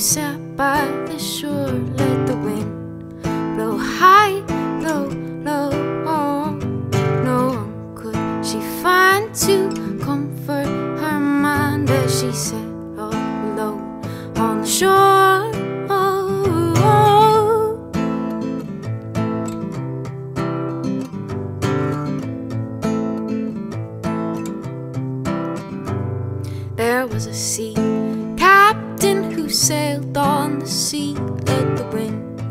sat by the shore, let the wind blow high, blow low. Oh, no one could she find to comfort her mind as she sat all alone on the shore. Oh, oh. There was a sea captain who sailed on the sea, let the wind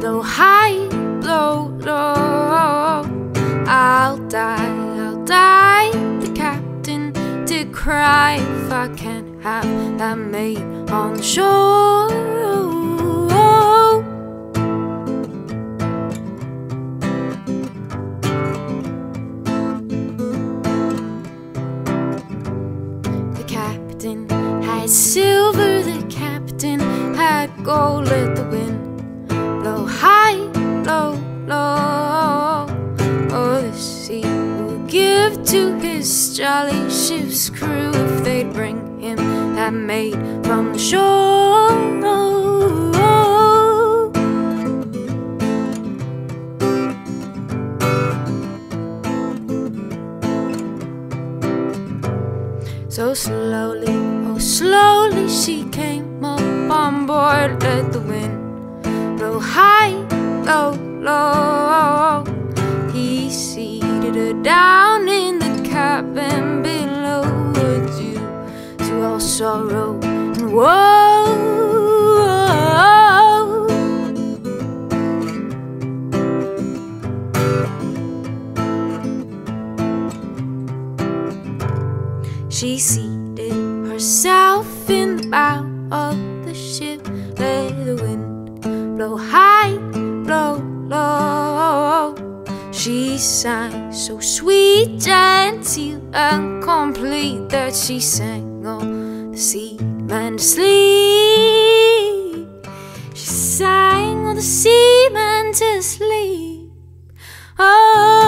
blow high, blow low. I'll die, the captain did cry, if I can't have that maid on the shore. The captain had silver, the captain had gold, let the wind blow high, blow low. Oh, the sea will give to his jolly ship's crew if they'd bring him that maid from the shore. So slowly, oh slowly, she came up on board, let the wind blow high, blow low. He seated her down in the cabin below, due to all sorrow and woe. She seated herself in the bow of the ship, let the wind blow high, blow low. She sang so sweet, gentle, and complete that she sang all the seamen to sleep. She sang all the seamen to sleep. Oh.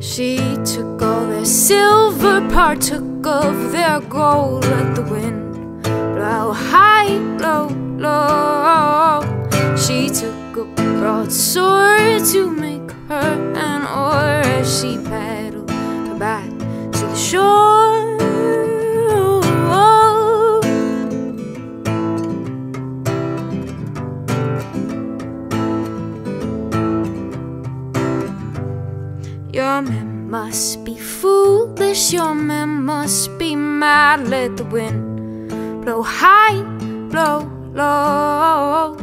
She took all their silver, partook of their gold, let the wind blow high, blow low. She took a broadsword to make her an oar as she paddled her back to the shore. Your men must be foolish, your men must be mad, let the wind blow high, blow low.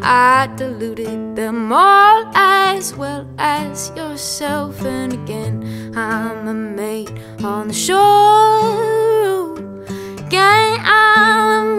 I deluded them all as well as yourself, and again I'm a maid on the shore. Again I'm a